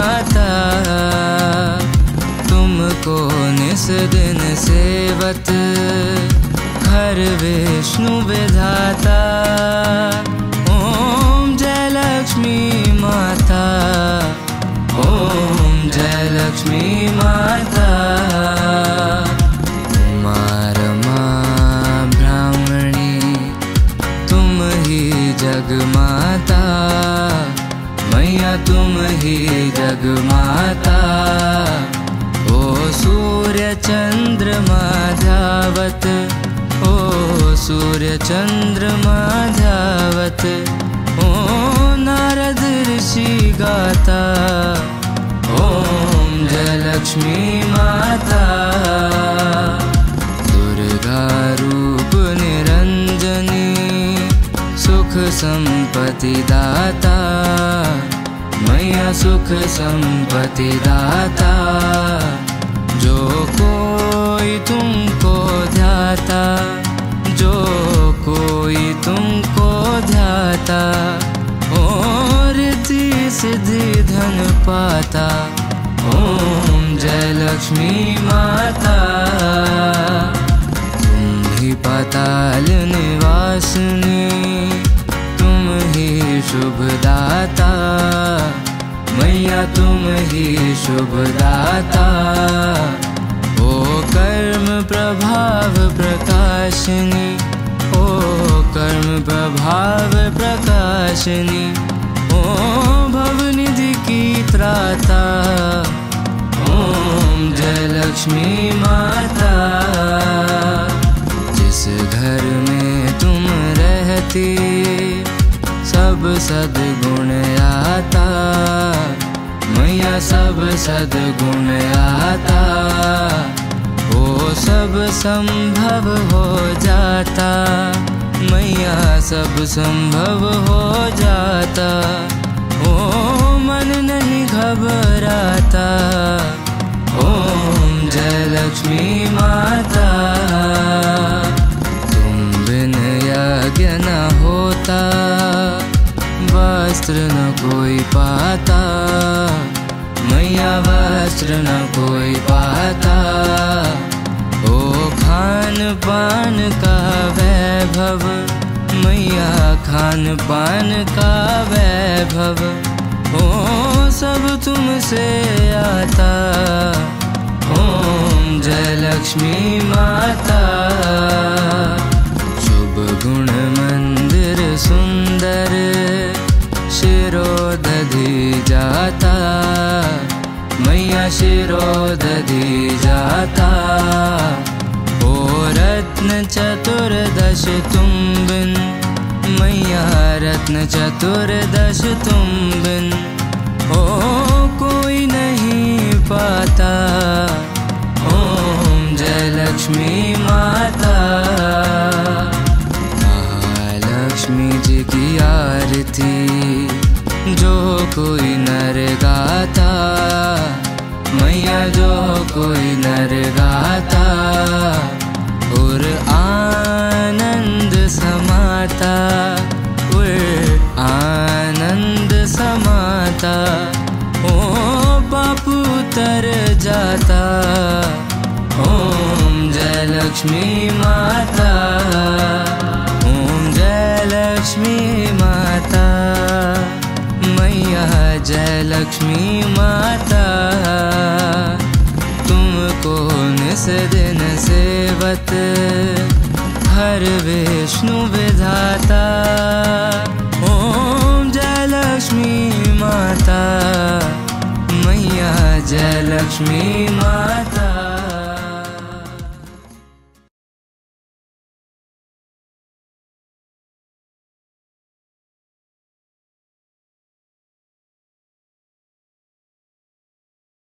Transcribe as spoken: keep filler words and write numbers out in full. विधाता तुमको निस दिन सेवत हर विष्णु विधाता। ओम जय लक्ष्मी माता, ओम जय लक्ष्मी माता। तुम्हार माँ ब्राह्मणी, तुम ही जगमाता, मैया तुम ही जगमाता। ओ सूर्य चंद्र माधावत, ओ सूर्य चंद्र माधावत। ओ नारद ऋषि गाता, ओम जय लक्ष्मी माता। दुर्गा रूप निरंजनी, सुख संपत्ति दाता, मैया सुख संपत्ति दाता। जो कोई तुमको ध्याता, जो कोई तुमको ध्याता, और रिद्धि सिद्धि धन पाता। ओम जय लक्ष्मी माता। तुम ही पाताल निवासिनी, तुम ही शुभदाता, मैया तुम ही शुभदाता। ओ कर्म प्रभाव प्रकाशिनी, ओ कर्म प्रभाव प्रकाशिनी। ओ भवनिधि की त्राता, ओम जय लक्ष्मी माता। जिस घर में तुम रहती, सब सद्गुण आता, मैया सब सद्गुण आता। ओ सब संभव हो जाता, मैया सब संभव हो जाता। ओ मन नहीं घबराता, ओम जय लक्ष्मी माता। तुम बिन यज्ञ न होता, वस्त्र न कोई पाता, मैया वस्त्र न कोई पाता। ओ खान पान का वैभव, मैया खान पान का वैभव। ओ सब तुमसे आता, ओम जय लक्ष्मी माता। शुभ गुण मंदिर सुंदर, शिरोदधि जाता, मैया शिरोदधि जाता। ओ रत्न चतुरदश तुम बिन, मैया रत्न चतुरदश तुम बिन। ओ कोई नहीं पाता, ओम जय लक्ष्मी माता। लक्ष्मी जी की आरती, जो कोई नर गाता, मैया जो कोई नर गाता। और आनंद समाता, और आनंद समाता। ओ पाप उतर जाता, ओम जय लक्ष्मी माता। ओम जय लक्ष्मी माता, मैया जय लक्ष्मी माता। तुमको निस दिन सेवत हर विष्णु विधाता। ओम जय लक्ष्मी माता, मैया जय लक्ष्मी माता।